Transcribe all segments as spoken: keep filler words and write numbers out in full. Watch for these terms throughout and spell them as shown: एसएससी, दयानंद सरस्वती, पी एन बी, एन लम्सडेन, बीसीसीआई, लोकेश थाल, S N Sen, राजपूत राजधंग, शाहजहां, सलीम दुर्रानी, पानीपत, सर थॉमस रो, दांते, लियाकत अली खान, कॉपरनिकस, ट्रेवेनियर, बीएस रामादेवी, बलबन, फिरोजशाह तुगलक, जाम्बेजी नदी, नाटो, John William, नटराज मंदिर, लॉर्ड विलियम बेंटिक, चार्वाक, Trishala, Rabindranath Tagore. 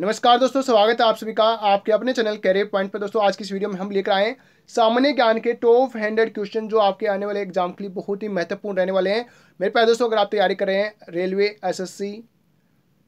नमस्कार दोस्तों, स्वागत है आप सभी का आपके अपने चैनल कैरियर पॉइंट पर। दोस्तों आज की इस वीडियो में हम लेकर आए हैं सामान्य ज्ञान के टॉप हंड्रेड क्वेश्चन जो आपके आने वाले एग्जाम के लिए बहुत ही महत्वपूर्ण रहने वाले हैं। मेरे प्यारे दोस्तों, अगर आप तैयारी कर रहे हैं railway, एसएससी,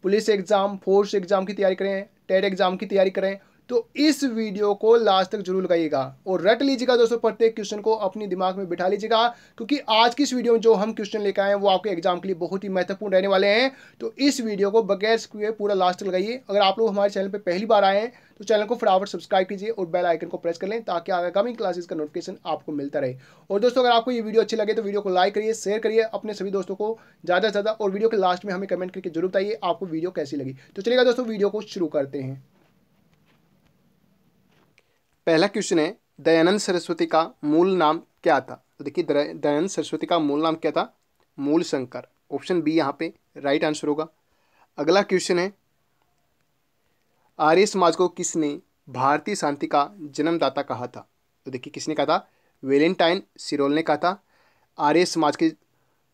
police exam, force exam की तैयारी करें, टेट एग्जाम की तैयारी करें तो इस वीडियो को लास्ट तक जरूर लगाइएगा और रट लीजिएगा दोस्तों, प्रत्येक क्वेश्चन को अपने दिमाग में बिठा लीजिएगा, क्योंकि आज की इस वीडियो में जो हम क्वेश्चन लेकर आए हैं वो आपके एग्जाम के लिए बहुत ही महत्वपूर्ण रहने वाले हैं। तो इस वीडियो को बगैर स्किप पूरा लास्ट तक लगाइए। अगर आप लोग हमारे चैनल पर पहली बार आए हैं तो चैनल को फटाफट सब्सक्राइब कीजिए और बेल आइकन को प्रेस कर लें ताकि आगामी क्लासेस का नोटिफिकेशन आपको मिलता रहे। और दोस्तों अगर आपको ये वीडियो अच्छी लगे तो वीडियो को लाइक करिए, शेयर करिए अपने सभी दोस्तों को ज़्यादा से ज़्यादा, और वीडियो के लास्ट में हमें कमेंट करके जरूर बताइए आपको वीडियो कैसी लगी। तो चलिएगा दोस्तों वीडियो को शुरू करते हैं। पहला क्वेश्चन है, दयानंद सरस्वती का मूल नाम क्या था? तो देखिए दयानंद सरस्वती का मूल नाम क्या था? मूल शंकर। ऑप्शन बी यहाँ पे राइट आंसर होगा। अगला क्वेश्चन है, आर्य समाज को किसने भारतीय शांति का जन्मदाता कहा था? तो देखिए किसने कहा था? वैलेंटाइन सिरोल ने कहा था। आर्य समाज के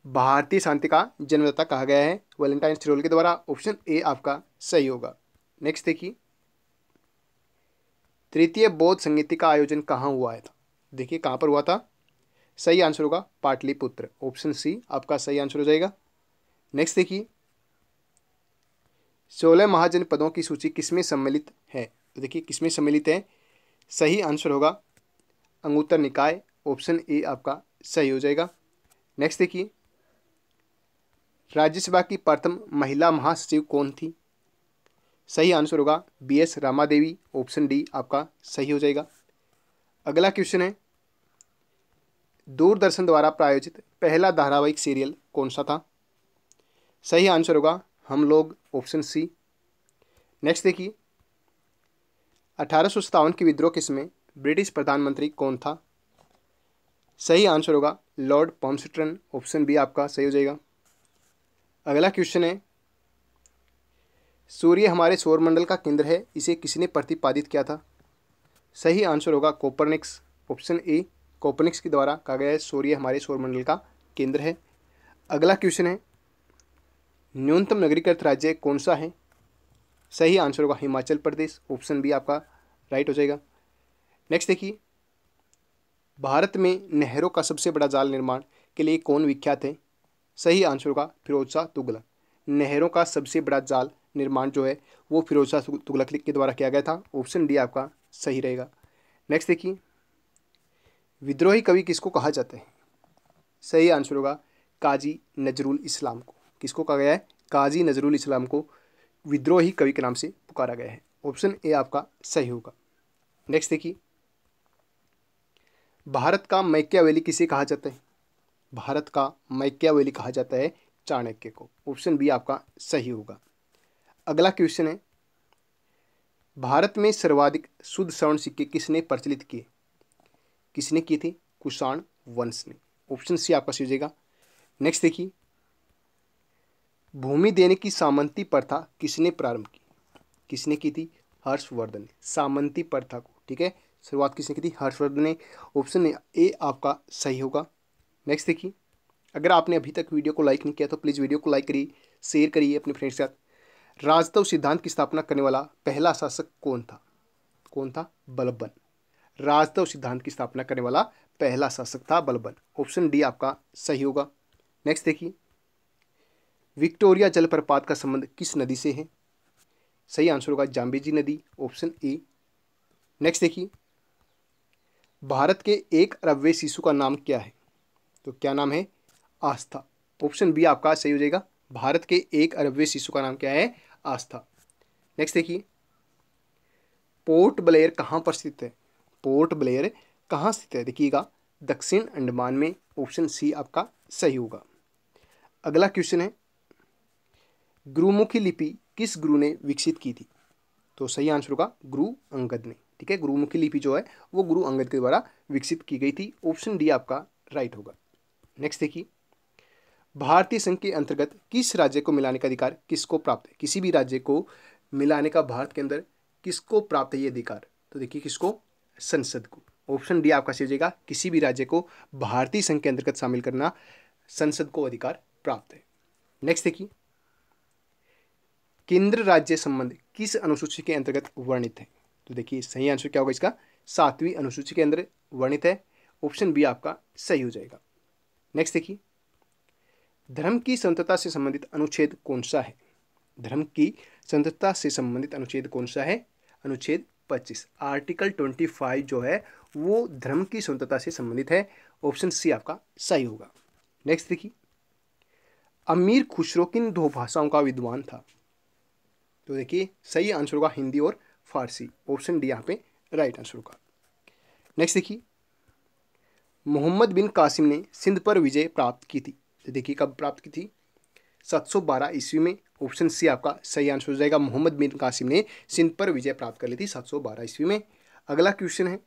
भारतीय शांति का जन्मदाता कहा गया है वैलेंटाइन सिरोल के द्वारा। ऑप्शन ए आपका सही होगा। नेक्स्ट देखिए, तृतीय बौद्ध संगीति का आयोजन कहाँ हुआ था? देखिए कहाँ पर हुआ था? सही आंसर होगा पाटलिपुत्र। ऑप्शन सी आपका सही आंसर हो जाएगा। नेक्स्ट देखिए, सोलह महाजन पदों की सूची किसमें सम्मिलित है? तो देखिए किसमें सम्मिलित है? सही आंसर होगा अंगुत्तर निकाय। ऑप्शन ए आपका सही हो जाएगा। नेक्स्ट देखिए, राज्यसभा की प्रथम महिला महासचिव कौन थी? सही आंसर होगा बीएस रामादेवी। ऑप्शन डी आपका सही हो जाएगा। अगला क्वेश्चन है, दूरदर्शन द्वारा प्रायोजित पहला धारावाहिक सीरियल कौन सा था? सही आंसर होगा हम लोग। Option C. नेक्स्ट देखिए, अठारह सौ सत्तावन के विद्रोह किसमें ब्रिटिश प्रधानमंत्री कौन था? सही आंसर होगा लॉर्ड पामसेटन। ऑप्शन बी आपका सही हो जाएगा। अगला क्वेश्चन है, सूर्य हमारे सौरमंडल का केंद्र है, इसे किसने प्रतिपादित किया था? सही आंसर होगा कॉपरनिकस। ऑप्शन ए कॉपरनिकस के द्वारा कहा गया है सूर्य हमारे सौरमंडल का केंद्र है। अगला क्वेश्चन है, न्यूनतम नगरीकृत राज्य कौन सा है? सही आंसर होगा हिमाचल प्रदेश। ऑप्शन बी आपका राइट हो जाएगा। नेक्स्ट देखिए, भारत में नहरों का सबसे बड़ा जाल निर्माण के लिए कौन विख्यात है? सही आंसर होगा फिरोजशाह तुगलक। नहरों का सबसे बड़ा जाल निर्माण जो है वो फिरोजशाह तुगलक के द्वारा किया गया था। ऑप्शन डी आपका सही रहेगा। नेक्स्ट देखिए, विद्रोही कवि किसको कहा जाता है? सही आंसर होगा काजी नजरुल इस्लाम को। किसको कहा गया है? काजी नजरुल इस्लाम को विद्रोही कवि के नाम से पुकारा गया है। ऑप्शन ए आपका सही होगा। नेक्स्ट देखिए, भारत का मैकियावेली किसे कहा जाता है? भारत का मैकियावेली कहा जाता है चाणक्य को। ऑप्शन बी आपका सही होगा। अगला क्वेश्चन है, भारत में सर्वाधिक शुद्ध स्वर्ण सिक्के किसने प्रचलित किए? किसने किए थे? कुषाण वंश ने। ऑप्शन सी आपका सही हो जाएगा। नेक्स्ट देखिए, भूमि देने की सामंती प्रथा किसने प्रारंभ की? किसने की थी? हर्षवर्धन ने। सामंती प्रथा को, ठीक है, शुरुआत किसने की थी? हर्षवर्धन ने। ऑप्शन ए आपका सही होगा। नेक्स्ट देखिए, अगर आपने अभी तक वीडियो को लाइक नहीं किया तो प्लीज़ वीडियो को लाइक करिए, शेयर करिए अपने फ्रेंड्स के साथ। राजत्व सिद्धांत की स्थापना करने वाला पहला शासक कौन था? कौन था? बलबन। राजत्व सिद्धांत की स्थापना करने वाला पहला शासक था बलबन। ऑप्शन डी आपका सही होगा। नेक्स्ट देखिए, विक्टोरिया जलप्रपात का संबंध किस नदी से है? सही आंसर होगा जाम्बेजी नदी। Option A. नेक्स्ट देखिए, भारत के एक अरबवें शिशु का नाम क्या है? तो क्या नाम है? आस्था। ऑप्शन बी आपका सही हो जाएगा। भारत के एक अरबवें शिशु का नाम क्या है? आस्था। नेक्स्ट देखिए, पोर्ट ब्लेयर कहाँ पर स्थित है? पोर्ट ब्लेयर कहाँ स्थित है? देखिएगा दक्षिण अंडमान में। ऑप्शन सी आपका सही होगा। अगला क्वेश्चन है, गुरुमुखी लिपि किस गुरु ने विकसित की थी? तो सही आंसर होगा गुरु अंगद ने। ठीक है, गुरुमुखी लिपि जो है वो गुरु अंगद के द्वारा विकसित की गई थी। ऑप्शन डी आपका राइट होगा। नेक्स्ट देखिए, भारतीय संघ के अंतर्गत किस राज्य को मिलाने का अधिकार किसको प्राप्त है? किसी भी राज्य को मिलाने का भारत के अंदर किसको प्राप्त है ये अधिकार? तो देखिए किसको? संसद को। ऑप्शन डी आपका सही हो जाएगा। किसी भी राज्य को भारतीय संघ के अंतर्गत शामिल करना संसद को अधिकार प्राप्त है। नेक्स्ट देखिए, केंद्र राज्य संबंध किस अनुसूची के अंतर्गत वर्णित है? तो देखिए सही आंसर क्या होगा इसका, सातवीं अनुसूची के अंदर वर्णित है। ऑप्शन बी आपका सही हो जाएगा। नेक्स्ट देखिए, धर्म की स्वतंत्रता से संबंधित अनुच्छेद कौन सा है? धर्म की स्वतंत्रता से संबंधित अनुच्छेद कौन सा है? अनुच्छेद पच्चीस, आर्टिकल ट्वेंटी फाइव जो है वो धर्म की स्वतंत्रता से संबंधित है। ऑप्शन सी आपका सही होगा। नेक्स्ट देखिए, अमीर खुसरो किन दो भाषाओं का विद्वान था? तो देखिए सही आंसर होगा हिंदी और फारसी। ऑप्शन डी यहाँ पे राइट आंसर होगा। नेक्स्ट देखिए, मोहम्मद बिन कासिम ने सिंध पर विजय प्राप्त की थी। तो देखिए कब प्राप्त की थी, सात सौ बारह ईस्वी में। ऑप्शन सी आपका सही आंसर हो जाएगा, मोहम्मद बिन कासिम ने सिंध पर विजय प्राप्त कर ली थी सात सौ बारह ईस्वी में। अगला क्वेश्चन है,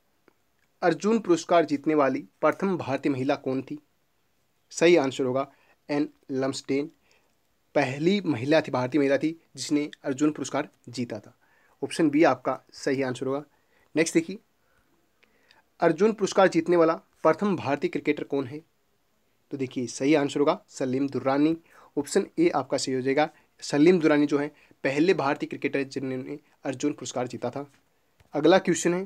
अर्जुन पुरस्कार जीतने वाली प्रथम भारतीय महिला कौन थी? सही आंसर होगा एन लम्सडेन, पहली महिला थी, भारतीय महिला थी जिसने अर्जुन पुरस्कार जीता था। ऑप्शन बी आपका सही आंसर होगा। नेक्स्ट देखिए, अर्जुन पुरस्कार जीतने वाला प्रथम भारतीय क्रिकेटर कौन है? तो देखिए सही आंसर होगा सलीम दुर्रानी। ऑप्शन ए आपका सही हो जाएगा, सलीम दुर्रानी जो है पहले भारतीय क्रिकेटर जिन्होंने अर्जुन पुरस्कार जीता था। अगला क्वेश्चन है,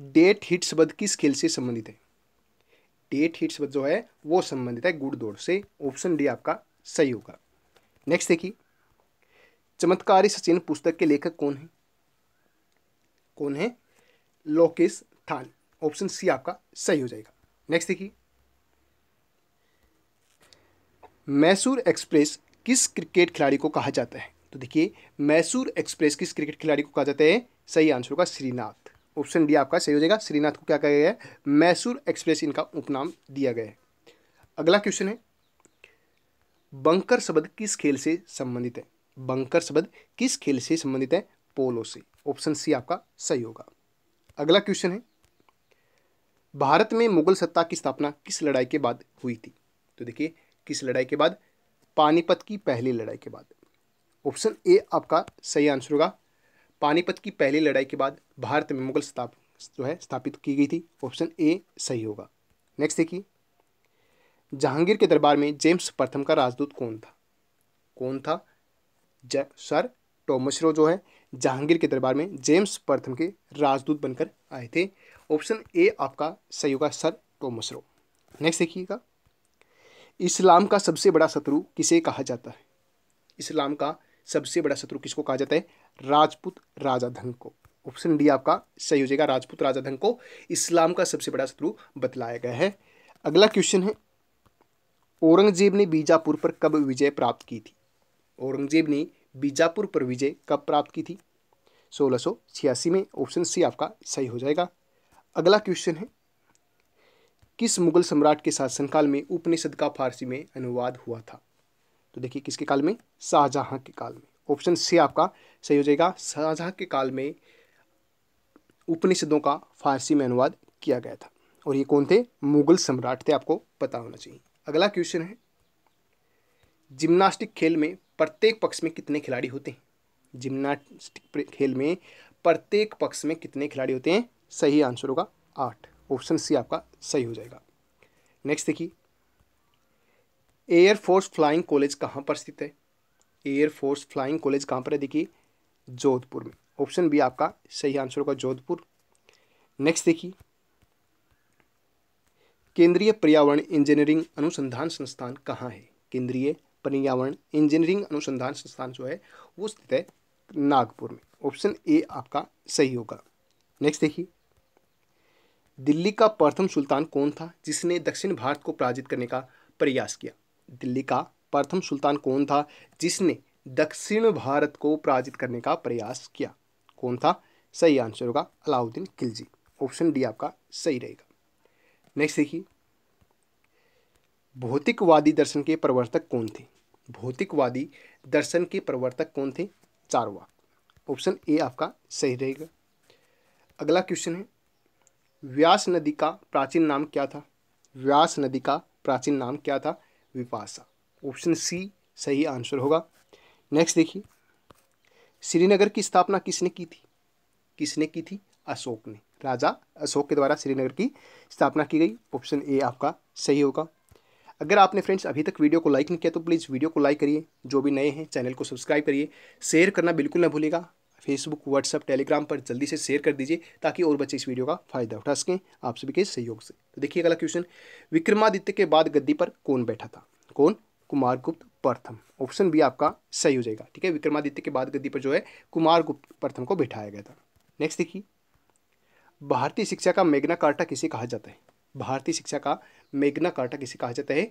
डेट हिट शब्द किस खेल से संबंधित है? डेट हिट शब्द जो है वो संबंधित है गुड़ दौड़ से। ऑप्शन डी आपका सही होगा। नेक्स्ट देखिए, चमत्कारी सचिन पुस्तक के लेखक कौन है? कौन है? लोकेश थाल। ऑप्शन सी आपका सही हो जाएगा। नेक्स्ट देखिए, मैसूर एक्सप्रेस किस क्रिकेट खिलाड़ी को कहा जाता है? तो देखिए मैसूर एक्सप्रेस किस क्रिकेट खिलाड़ी को कहा जाता है? सही आंसर होगा श्रीनाथ। ऑप्शन डी आपका सही हो जाएगा। श्रीनाथ को क्या कहा गया है? मैसूर एक्सप्रेस इनका उपनाम दिया गया है। अगला क्वेश्चन है, बंकर शब्द किस खेल से संबंधित है? बंकर शब्द किस खेल से संबंधित है? पोलो से। ऑप्शन सी आपका सही होगा। अगला क्वेश्चन है, भारत में मुगल सत्ता की स्थापना किस लड़ाई के बाद हुई थी? तो देखिए किस लड़ाई के बाद? पानीपत की पहली लड़ाई के बाद। ऑप्शन ए आपका सही आंसर होगा, पानीपत की पहली लड़ाई के बाद भारत में मुगल स्थाप जो है स्थापित की गई थी। ऑप्शन ए सही होगा। नेक्स्ट देखिए, जहांगीर के दरबार में जेम्स प्रथम का राजदूत कौन था? कौन था? ज सर थॉमस रो जो है जहांगीर के दरबार में जेम्स प्रथम के राजदूत बनकर आए थे। ऑप्शन ए आपका सही होगा, सर थॉमस रो। नेक्स्ट देखिएगा, इस्लाम का सबसे बड़ा शत्रु किसे कहा जाता है? इस्लाम का सबसे बड़ा शत्रु किसको कहा जाता है? राजपूत राजधंग को। ऑप्शन डी आपका सही हो जाएगा, राजपूत राजधंग को इस्लाम का सबसे बड़ा शत्रु बतलाया गया है। अगला क्वेश्चन है, औरंगजेब ने बीजापुर पर कब विजय प्राप्त की थी? औरंगजेब ने बीजापुर पर विजय कब प्राप्त की थी? सोलह सौ छियासी में। ऑप्शन सी आपका सही हो जाएगा। अगला क्वेश्चन है, किस मुगल सम्राट के शासनकाल में उपनिषद का फारसी में अनुवाद हुआ था? तो देखिए किसके काल में? शाहजहां के काल में। ऑप्शन सी आपका सही हो जाएगा, शाहजहां के काल में उपनिषदों का फारसी में अनुवाद किया गया था। और ये कौन थे? मुगल सम्राट थे, आपको पता होना चाहिए। अगला क्वेश्चन है, जिम्नास्टिक खेल में प्रत्येक पक्ष में कितने खिलाड़ी होते हैं? जिम्नास्टिक खेल में प्रत्येक पक्ष में कितने खिलाड़ी होते हैं? सही आंसर होगा आठ। ऑप्शन सी आपका सही हो जाएगा। नेक्स्ट देखिए, एयर फोर्स फ्लाइंग कॉलेज कहाँ पर स्थित है? एयर फोर्स फ्लाइंग कॉलेज कहाँ पर है? देखिए जोधपुर में। ऑप्शन बी आपका सही आंसर होगा, जोधपुर। नेक्स्ट देखिए, केंद्रीय पर्यावरण इंजीनियरिंग अनुसंधान संस्थान कहाँ है? केंद्रीय पर्यावरण इंजीनियरिंग अनुसंधान संस्थान जो है वो स्थित है नागपुर में। ऑप्शन ए आपका सही होगा। नेक्स्ट देखिए, दिल्ली का प्रथम सुल्तान कौन था जिसने दक्षिण भारत को पराजित करने का प्रयास किया? दिल्ली का प्रथम सुल्तान कौन था जिसने दक्षिण भारत को पराजित करने का प्रयास किया? कौन था? सही आंसर होगा अलाउद्दीन खिलजी। ऑप्शन डी आपका सही रहेगा। नेक्स्ट देखिए, भौतिकवादी दर्शन के प्रवर्तक कौन थे? भौतिकवादी दर्शन के प्रवर्तक कौन थे? चार्वाक। ऑप्शन ए आपका सही रहेगा। अगला क्वेश्चन है, व्यास नदी का प्राचीन नाम क्या था? व्यास नदी का प्राचीन नाम क्या था? विपासा। ऑप्शन सी सही आंसर होगा। नेक्स्ट देखिए, श्रीनगर की स्थापना किसने की थी? किसने की थी? अशोक ने, राजा अशोक के द्वारा श्रीनगर की स्थापना की गई। ऑप्शन ए आपका सही होगा। अगर आपने फ्रेंड्स अभी तक वीडियो को लाइक नहीं किया तो प्लीज़ वीडियो को लाइक करिए, जो भी नए हैं चैनल को सब्सक्राइब करिए, शेयर करना बिल्कुल ना भूलिएगा, फेसबुक व्हाट्सअप टेलीग्राम पर जल्दी से शेयर कर दीजिए ताकि और बच्चे इस वीडियो का फायदा उठा सकें आप सभी के सहयोग से। तो देखिए अगला क्वेश्चन, विक्रमादित्य के बाद गद्दी पर कौन बैठा था? कौन? कुमारगुप्त प्रथम। ऑप्शन बी आपका सही हो जाएगा। ठीक है, विक्रमादित्य के बाद गद्दी पर जो है कुमारगुप्त प्रथम को बैठाया गया था। नेक्स्ट देखिए, भारतीय शिक्षा का मैग्ना कार्टा किसे कहा जाता है? भारतीय शिक्षा का मैग्ना कार्टा किसे कहा जाता है?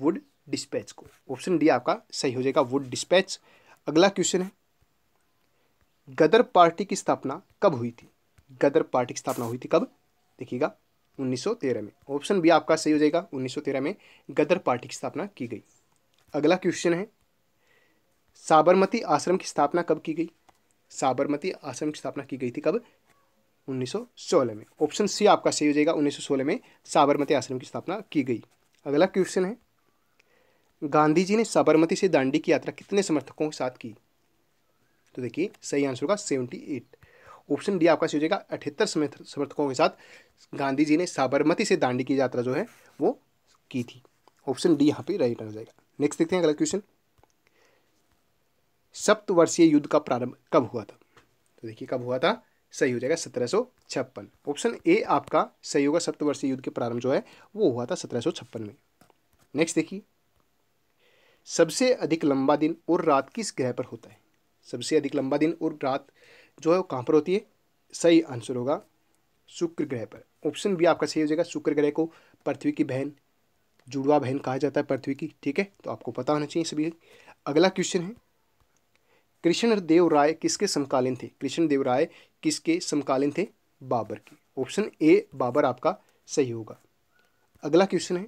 वुड डिस्पैच को। ऑप्शन डी आपका सही हो जाएगा, वुड डिस्पैच। अगला क्वेश्चन है, गदर पार्टी की स्थापना कब हुई थी? गदर पार्टी की स्थापना हुई थी कब? देखिएगा उन्नीस सौ तेरह में। ऑप्शन बी आपका सही हो जाएगा, उन्नीस सौ तेरह में गदर पार्टी की स्थापना की गई। अगला क्वेश्चन है, साबरमती आश्रम की स्थापना कब की गई? साबरमती आश्रम की स्थापना की गई थी कब? उन्नीस सौ सोलह में। ऑप्शन सी आपका सही हो जाएगा, उन्नीस सौ सोलह में साबरमती आश्रम की स्थापना की गई। अगला क्वेश्चन है, गांधी जी ने साबरमती से दांडी की यात्रा कितने समर्थकों के साथ की? तो देखिए सही आंसर होगा अठहत्तर। ऑप्शन डी आपका सही हो जाएगा, अठहत्तर समर्थकों के साथ गांधी जी ने साबरमती से दांडी की यात्रा जो है वो की थी। ऑप्शन डी यहाँ पे राइट आंसर हो जाएगा। नेक्स्ट देखते हैं अगला क्वेश्चन, सप्तवर्षीय युद्ध का प्रारंभ कब हुआ था? तो देखिए कब हुआ था, सही हो जाएगा सत्रह सौ छप्पन। ऑप्शन ए आपका सही होगा, सप्तवर्षीय युद्ध के प्रारंभ जो है वो हुआ था सत्रह सौ छप्पन में। नेक्स्ट देखिए, सबसे अधिक लंबा दिन और रात किस ग्रह पर होता है? सबसे अधिक लंबा दिन और रात जो है वो कहाँ पर होती है? सही आंसर होगा शुक्र ग्रह पर। ऑप्शन बी आपका सही हो जाएगा, शुक्र ग्रह को पृथ्वी की बहन, जुड़वा बहन कहा जाता है पृथ्वी की। ठीक है, तो आपको पता होना चाहिए सभी। अगला क्वेश्चन है, कृष्णदेव राय किसके समकालीन थे? कृष्णदेव राय किसके समकालीन थे? बाबर के। ऑप्शन ए बाबर आपका सही होगा। अगला क्वेश्चन है,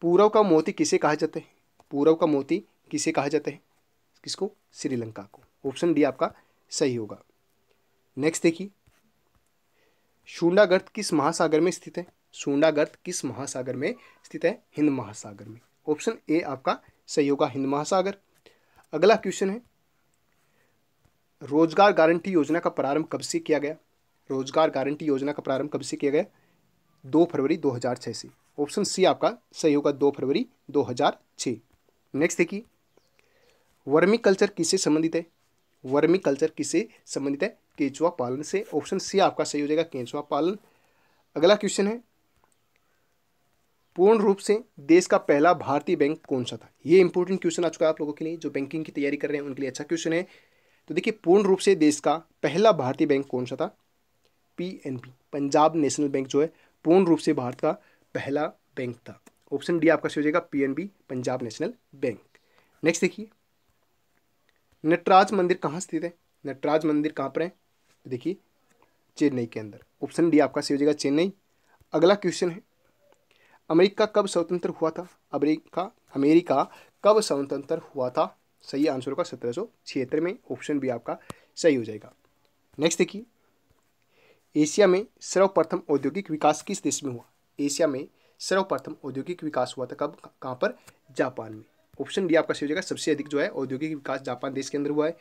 पूरब का मोती किसे कहा जाता है? पूरब का मोती किसे कहा जाता है? किसको? श्रीलंका को। ऑप्शन डी आपका सही होगा। नेक्स्ट देखिए, शुंडा गर्त किस महासागर में स्थित है? शुंडा गर्त किस महासागर में स्थित है? हिंद महासागर में। ऑप्शन ए आपका सही होगा, हिंद महासागर। अगला क्वेश्चन है, रोजगार गारंटी योजना का प्रारंभ कब से किया गया? रोजगार गारंटी योजना का प्रारंभ कब से किया गया? दो फरवरी दो हजार छः से। ऑप्शन सी आपका सही होगा, दो फरवरी दो हजार छः। नेक्स्ट देखिए, वर्मी कल्चर किससे संबंधित है? वर्मी कल्चर किससे संबंधित है? केंचुआ पालन से। ऑप्शन सी आपका सही हो जाएगा, केंचुआ पालन। अगला क्वेश्चन है, पूर्ण रूप से देश का पहला भारतीय बैंक कौन सा था? ये इंपॉर्टेंट क्वेश्चन आ चुका है आप लोगों के लिए, जो बैंकिंग की तैयारी कर रहे हैं उनके लिए अच्छा क्वेश्चन है। तो देखिए, पूर्ण रूप से देश का पहला भारतीय बैंक कौन सा था? पी एन बी, Punjab national bank जो है पूर्ण रूप से भारत का पहला बैंक था। ऑप्शन डी आपका सही हो जाएगा, पी एन बी, Punjab national bank. Next देखिए, नटराज मंदिर कहाँ स्थित है? नटराज मंदिर कहाँ पर है? देखिए चेन्नई के अंदर। ऑप्शन डी आपका सही हो जाएगा, चेन्नई। अगला क्वेश्चन है, अमेरिका कब स्वतंत्र हुआ था? अमेरिका अमेरिका कब स्वतंत्र हुआ था? सही आंसर होगा सत्रह सौ छिहत्तर में। ऑप्शन बी आपका सही हो जाएगा। नेक्स्ट देखिए, एशिया में सर्वप्रथम औद्योगिक विकास किस देश में हुआ? एशिया में सर्वप्रथम औद्योगिक विकास हुआ था कब, कहाँ पर? जापान में। ऑप्शन डी आपका सही हो जाएगा, सबसे अधिक जो है औद्योगिक विकास जापान देश के अंदर हुआ है।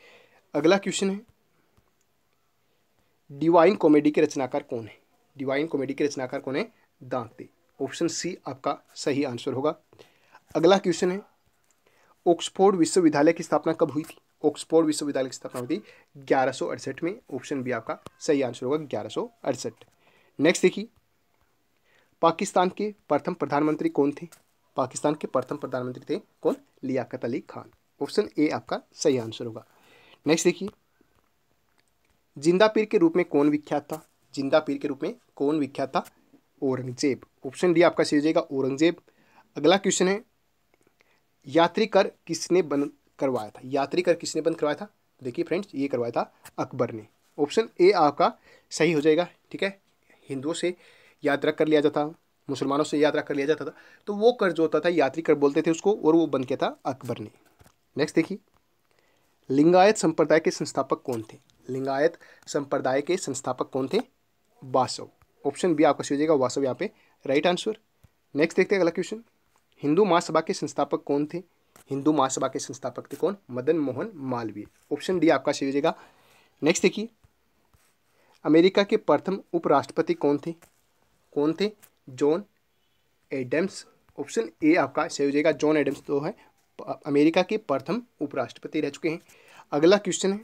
अगला क्वेश्चन है, डिवाइन कॉमेडी के रचनाकार कौन है? डिवाइन कॉमेडी के रचनाकार कौन है? दांते। ऑप्शन सी आपका सही आंसर होगा। अगला क्वेश्चन है, ऑक्सफोर्ड विश्वविद्यालय की स्थापना कब हुई थी? ऑक्सफोर्ड विश्वविद्यालय की स्थापना हुई थी ग्यारह सौ अड़सठ में। ऑप्शन बी आपका सही आंसर होगा, ग्यारह सौ अड़सठ। नेक्स्ट देखिए, पाकिस्तान के प्रथम प्रधानमंत्री कौन थे? पाकिस्तान के प्रथम प्रधानमंत्री थे कौन? लियाकत अली खान। ऑप्शन ए आपका सही आंसर होगा। नेक्स्ट देखिए, जिंदा पीर के रूप में कौन विख्यात था? जिंदा पीर के रूप में कौन विख्यात था? औरंगजेब। ऑप्शन डी आपका सही हो जाएगा, औरंगजेब। अगला क्वेश्चन है, यात्री कर किसने बंद करवाया था? यात्री कर किसने बंद करवाया था? देखिए फ्रेंड्स, ये करवाया था अकबर ने। ऑप्शन ए आपका सही हो जाएगा। ठीक है, हिंदुओं से यात्रा कर लिया जाता, मुसलमानों से यात्रा कर लिया जाता था, तो वो कर जो होता था यात्री कर बोलते थे उसको, और वो बंद किया था अकबर ने। नेक्स्ट देखिए, लिंगायत संप्रदाय के संस्थापक कौन थे? लिंगायत संप्रदाय के संस्थापक कौन थे? वासव। ऑप्शन बी आपका सही हो जाएगा, वासव यहाँ पे राइट आंसर। नेक्स्ट देखते हैं अगला क्वेश्चन, हिंदू महासभा के संस्थापक कौन थे? हिंदू महासभा के संस्थापक थे कौन? मदन मोहन मालवीय। ऑप्शन डी आपका सही हो जाएगा। नेक्स्ट देखिए, अमेरिका के प्रथम उपराष्ट्रपति कौन थे? कौन थे? John Adams. ऑप्शन ए आपका सही हो जाएगा। जॉन एडम्स तो है अमेरिका के प्रथम उपराष्ट्रपति रह चुके हैं। अगला क्वेश्चन है,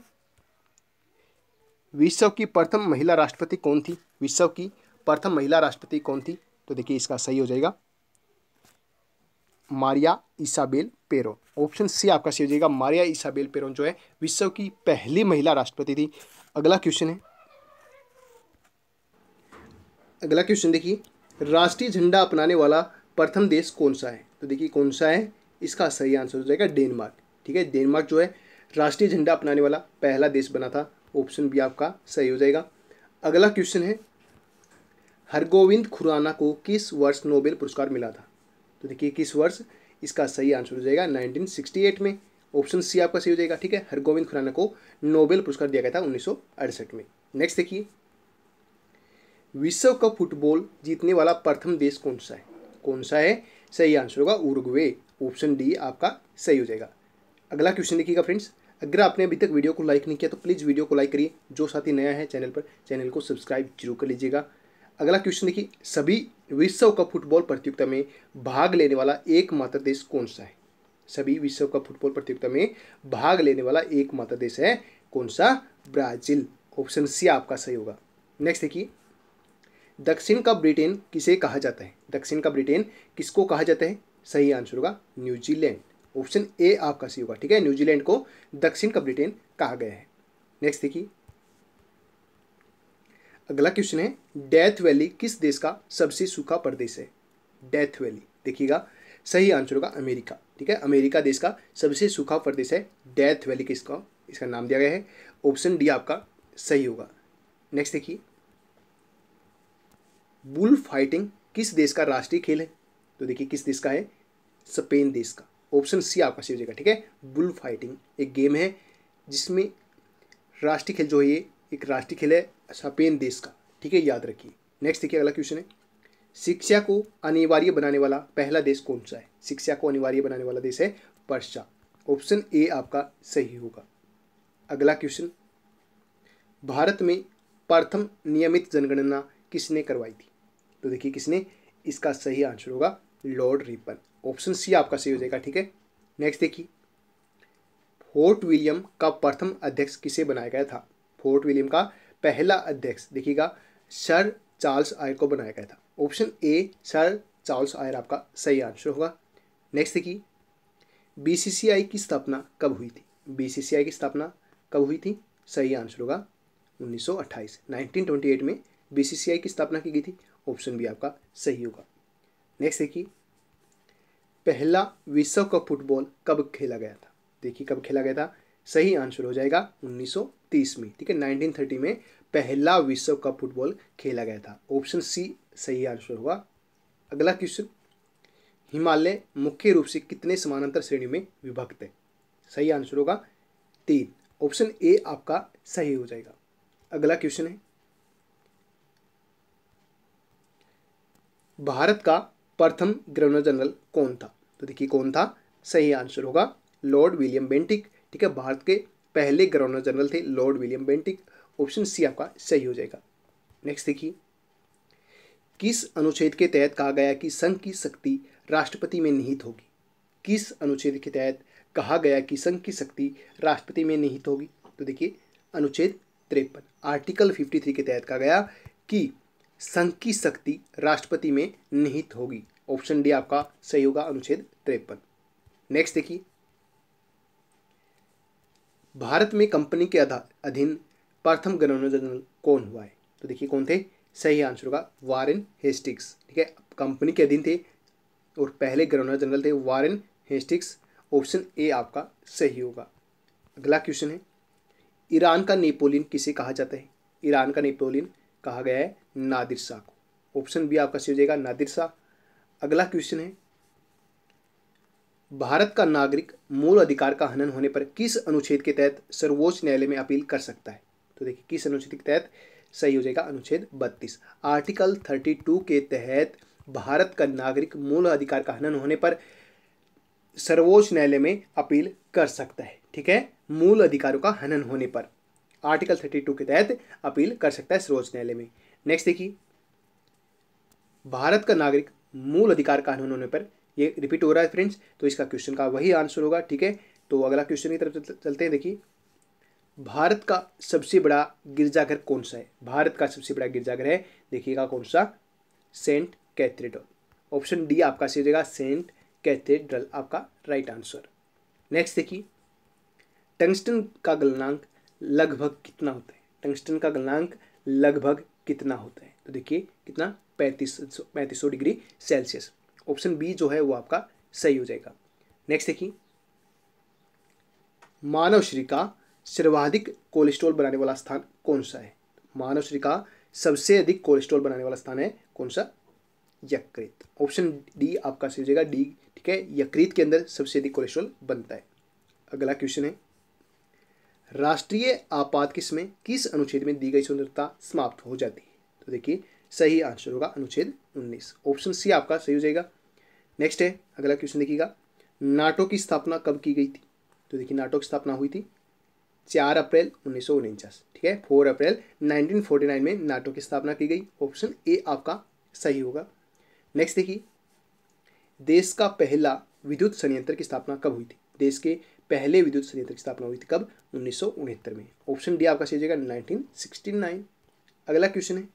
विश्व की प्रथम महिला राष्ट्रपति कौन थी? विश्व की प्रथम महिला राष्ट्रपति कौन थी? तो देखिए इसका सही हो जाएगा Maria Isabel Peron. Option C आपका सही हो जाएगा। मारिया इसाबेल पेरो जो है विश्व की पहली महिला राष्ट्रपति थी। अगला क्वेश्चन है, अगला क्वेश्चन देखिए, राष्ट्रीय झंडा अपनाने वाला प्रथम देश कौन सा है? तो देखिए कौन सा है, इसका सही आंसर हो जाएगा डेनमार्क। ठीक है, डेनमार्क जो है राष्ट्रीय झंडा अपनाने वाला पहला देश बना था। ऑप्शन बी आपका सही हो जाएगा। अगला क्वेश्चन है, हरगोविंद खुराना को किस वर्ष नोबेल पुरस्कार मिला था? तो देखिए किस वर्ष, इसका सही आंसर हो जाएगा नाइनटीन सिक्सटी एट में। ऑप्शन सी आपका सही हो जाएगा। ठीक है, हरगोविंद खुराना को नोबेल पुरस्कार दिया गया था उन्नीस सौ अड़सठ में। नेक्स्ट देखिए, विश्व कप फुटबॉल जीतने वाला प्रथम देश कौन सा है? कौन सा है? सही आंसर होगा उरुग्वे। ऑप्शन डी आपका सही हो जाएगा। अगला क्वेश्चन देखिएगा फ्रेंड्स, अगर आपने अभी तक वीडियो को लाइक नहीं किया तो प्लीज़ वीडियो को लाइक करिए। जो साथी नया है चैनल पर, चैनल को सब्सक्राइब जरूर कर लीजिएगा। अगला क्वेश्चन देखिए, सभी विश्व कप फुटबॉल प्रतियोगिता में भाग लेने वाला एकमात्र देश कौन सा है? सभी विश्व कप फुटबॉल प्रतियोगिता में भाग लेने वाला एकमात्र देश है कौन सा? ब्राज़ील। ऑप्शन सी आपका सही होगा। नेक्स्ट देखिए, दक्षिण का ब्रिटेन किसे कहा जाता है? दक्षिण का ब्रिटेन किसको कहा जाता है? सही आंसर होगा न्यूजीलैंड। ऑप्शन ए आपका सही होगा। ठीक है, न्यूजीलैंड को दक्षिण का ब्रिटेन कहा गया है। नेक्स्ट देखिए, अगला क्वेश्चन है, डेथ वैली किस देश का सबसे सूखा प्रदेश है? डेथ वैली देखिएगा, सही आंसर होगा अमेरिका। ठीक है, अमेरिका देश का सबसे सूखा प्रदेश है, डेथ वैली किसका इसका नाम दिया गया है। ऑप्शन डी आपका सही होगा। नेक्स्ट देखिए, बुल फाइटिंग किस देश का राष्ट्रीय खेल है? तो देखिए किस देश का है? स्पेन देश का। ऑप्शन सी आपका सही हो जाएगा। ठीक है, बुल फाइटिंग एक गेम है जिसमें राष्ट्रीय खेल जो है, ये एक राष्ट्रीय खेल है स्पेन देश का। ठीक है, याद रखिए। नेक्स्ट देखिए, अगला क्वेश्चन है, शिक्षा को अनिवार्य बनाने वाला पहला देश कौन सा है? शिक्षा को अनिवार्य बनाने वाला देश है पर्शिया। ऑप्शन ए आपका सही होगा। अगला क्वेश्चन, भारत में प्रथम नियमित जनगणना किसने करवाई थी? तो देखिए किसने, इसका सही आंसर होगा लॉर्ड रिपन। ऑप्शन सी आपका सही हो जाएगा। ठीक है, नेक्स्ट देखिए, फोर्ट विलियम का प्रथम अध्यक्ष किसे बनाया गया था? फोर्ट विलियम का पहला अध्यक्ष देखिएगा सर चार्ल्स आयर को बनाया गया था। Option A sir Charles Eyre आपका सही आंसर होगा। नेक्स्ट देखिए, बीसीसीआई की स्थापना कब हुई थी? बीसीसीआई की स्थापना कब हुई थी? सही आंसर होगा उन्नीस सौ अट्ठाईस नाइनटीन ट्वेंटी एट में बीसीसीआई की स्थापना की गई थी। ऑप्शन बी आपका सही होगा। नेक्स्ट देखिए, पहला विश्व कप फुटबॉल कब खेला गया था? देखिए कब खेला गया था, सही आंसर हो जाएगा उन्नीस सौ तीस में। ठीक है, नाइनटीन थर्टी में पहला विश्व कप फुटबॉल खेला गया था। ऑप्शन सी सही आंसर होगा। अगला क्वेश्चन, हिमालय मुख्य रूप से कितने समानांतर श्रेणी में विभक्त है? सही आंसर होगा तीन। ऑप्शन ए आपका सही हो जाएगा। अगला क्वेश्चन है, भारत का प्रथम गवर्नर जनरल कौन था? तो देखिए कौन था, सही आंसर होगा लॉर्ड विलियम बेंटिक। ठीक है, भारत के पहले गवर्नर जनरल थे लॉर्ड विलियम बेंटिक। Option C आपका सही हो जाएगा। नेक्स्ट देखिए, किस अनुच्छेद के तहत कहा गया कि संघ की शक्ति राष्ट्रपति में निहित होगी? किस अनुच्छेद के तहत कहा गया कि संघ की शक्ति राष्ट्रपति में निहित होगी? तो देखिए अनुच्छेद तिरपन आर्टिकल फिफ्टी थ्री के तहत कहा गया कि संघ की शक्ति राष्ट्रपति में निहित होगी। ऑप्शन डी आपका सही होगा अनुच्छेद तिरपन। नेक्स्ट देखिए, भारत में कंपनी के अधीन प्रथम गवर्नर जनरल कौन हुआ है? तो देखिए कौन थे, सही आंसर होगा वारेन हेस्टिंग्स। ठीक है, कंपनी के अधीन थे और पहले गवर्नर जनरल थे वारेन हेस्टिंग्स। ऑप्शन ए आपका सही होगा। अगला क्वेश्चन है, ईरान का नेपोलियन किसे कहा जाता है? ईरान का नेपोलियन कहा गया है नादिरशा को। ऑप्शन बी आपका सही हो जाएगा नादिरशा। अगला क्वेश्चन है, भारत का नागरिक मूल अधिकार का हनन होने पर किस अनुच्छेद के तहत सर्वोच्च न्यायालय में अपील कर सकता है? तो देखिए किस अनुच्छेद के तहत, सही हो जाएगा अनुच्छेद बत्तीस आर्टिकल थर्टी टू के तहत भारत का नागरिक मूल अधिकार का हनन होने पर सर्वोच्च न्यायालय में अपील कर सकता है। ठीक है, मूल अधिकारों का हनन होने पर आर्टिकल थर्टी टू के तहत अपील कर सकता है सर्वोच्च न्यायालय में। नेक्स्ट देखिए, भारत का नागरिक मूल अधिकार कानून होने पर ये रिपीट हो रहा है फ्रेंड्स, तो इसका क्वेश्चन का वही आंसर होगा। ठीक है, तो अगला क्वेश्चन की तरफ चलते हैं। देखिए, भारत का सबसे बड़ा गिरजाघर कौन सा है? भारत का सबसे बड़ा गिरजाघर है, देखिएगा कौन सा, सेंट कैथेड्रल। ऑप्शन डी आपका सही रहेगा, सेंट कैथेड्रल आपका राइट आंसर। नेक्स्ट देखिए, टंगस्टन का गलनांक लगभग कितना होता है? टंगस्टन का गलनांक लगभग कितना होता है? तो देखिए कितना, पैंतीस पैंतीस सौ डिग्री सेल्सियस। ऑप्शन बी जो है वो आपका सही हो जाएगा। नेक्स्ट देखिए, मानव शरीर का सर्वाधिक कोलेस्ट्रॉल बनाने वाला स्थान कौन सा है? मानव शरीर का सबसे अधिक कोलेस्ट्रॉल बनाने वाला स्थान है कौन सा? यकृत। ऑप्शन डी आपका सही हो जाएगा, डी। ठीक है, यकृत के अंदर सबसे अधिक कोलेस्ट्रॉल बनता है। अगला क्वेश्चन है, राष्ट्रीय आपात किस में किस अनुच्छेद में दी गई स्वतंत्रता समाप्त हो जाती है? तो देखिए सही आंसर होगा अनुच्छेद उन्नीस। ऑप्शन सी आपका सही हो जाएगा। नेक्स्ट है, अगला क्वेश्चन देखिएगा, नाटो की स्थापना कब की गई थी? तो देखिए नाटो की स्थापना हुई थी चार अप्रैल उन्नीस सौ उनचास। ठीक है, four April nineteen forty nine में नाटो की स्थापना की गई। ऑप्शन ए आपका सही होगा। नेक्स्ट देखिए, देश का पहला विद्युत संयंत्र की स्थापना कब हुई थी? देश के पहले विद्युत संयंत्र की स्थापना हुई थी कब? उन्नीस सौ उनहत्तर में। ऑप्शन डी आपका सही हो जाएगा, नाइनटीन सिक्सटी नाइन। अगला क्वेश्चन है,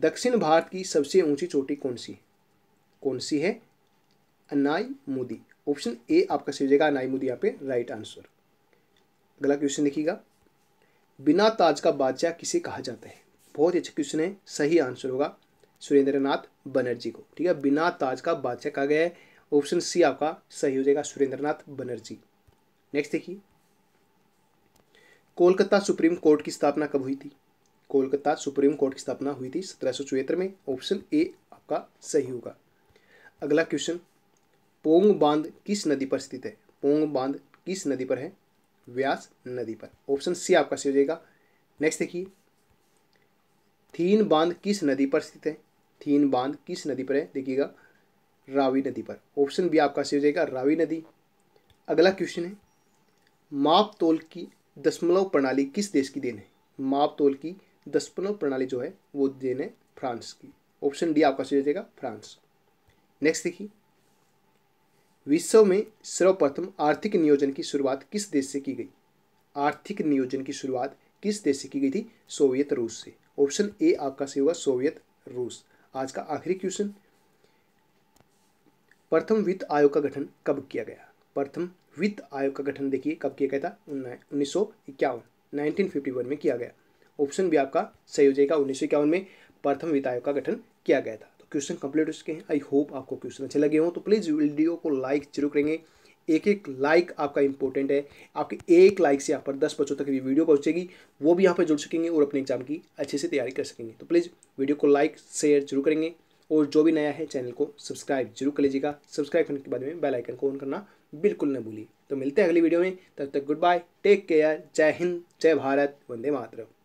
दक्षिण भारत की सबसे ऊंची चोटी कौन सी है? कौन सी है? अनाई मोदी। ऑप्शन ए आपका सही हो जाएगा, अनाई मोदी यहाँ पे राइट आंसर। अगला क्वेश्चन देखिएगा, बिना ताज का बादशाह किसे कहा जाता है? बहुत ही अच्छा क्वेश्चन है, सही आंसर होगा सुरेंद्रनाथ बनर्जी को। ठीक है, बिना ताज का बादशाह कहा गया है। ऑप्शन सी आपका सही हो जाएगा, सुरेंद्रनाथ बनर्जी। नेक्स्ट देखिए, कोलकाता सुप्रीम कोर्ट की स्थापना कब हुई थी? कोलकाता सुप्रीम कोर्ट की स्थापना हुई थी सत्रह सौ चौहत्तर में। ऑप्शन ए आपका सही होगा। अगला क्वेश्चन, पोंग बांध किस नदी पर स्थित है? पोंग बांध किस नदी पर है? व्यास नदी पर। ऑप्शन सी आपका सही हो जाएगा। नेक्स्ट देखिए, थीन बांध किस नदी पर स्थित है? थीन बांध किस नदी पर है? देखिएगा रावी नदी पर। ऑप्शन बी आपका सही हो जाएगा, रावी नदी। अगला क्वेश्चन है, माप तोल की दशमलव प्रणाली किस देश की देन है? माप तोल की दशमलव प्रणाली जो है वो देन है फ्रांस की। ऑप्शन डी आपका सही हो जाएगा, फ्रांस। नेक्स्ट देखिए, विश्व में सर्वप्रथम आर्थिक नियोजन की शुरुआत किस देश से की गई? आर्थिक नियोजन की शुरुआत किस देश से की गई थी? सोवियत रूस से। ऑप्शन ए आपका सही होगा, सोवियत रूस। आज का आखिरी क्वेश्चन, प्रथम वित्त आयोग का गठन कब किया गया? प्रथम वित्त आयोग का गठन देखिए कब किया गया था? उन्नीस सौ इक्यावन नाइनटीन फिफ्टी वन में किया गया। ऑप्शन भी आपका सही हो जाएगा, उन्नीस सौ इक्यावन में प्रथम वित्त आयोग का गठन किया गया था। तो क्वेश्चन कंप्लीट हो चुके हैं। आई होप आपको क्वेश्चन अच्छे लगे हों, तो प्लीज़ वीडियो को लाइक जरूर करेंगे। एक एक लाइक आपका इंपॉर्टेंट है। आपके एक लाइक से यहाँ पर दस बच्चों तक ये वीडियो पहुँचेगी, वो भी यहाँ पर जुड़ सकेंगे और अपने एग्जाम की अच्छे से तैयारी कर सकेंगे। तो प्लीज़ वीडियो को लाइक शेयर जरूर करेंगे, और जो भी नया है चैनल को सब्सक्राइब जरूर कर लीजिएगा। सब्सक्राइब करने के बाद में बेल आइकन को ऑन करना बिल्कुल ना भूलिए। तो मिलते हैं अगली वीडियो में, तब तक गुड बाय, टेक केयर, जय हिंद, जय भारत, वंदे मातरम।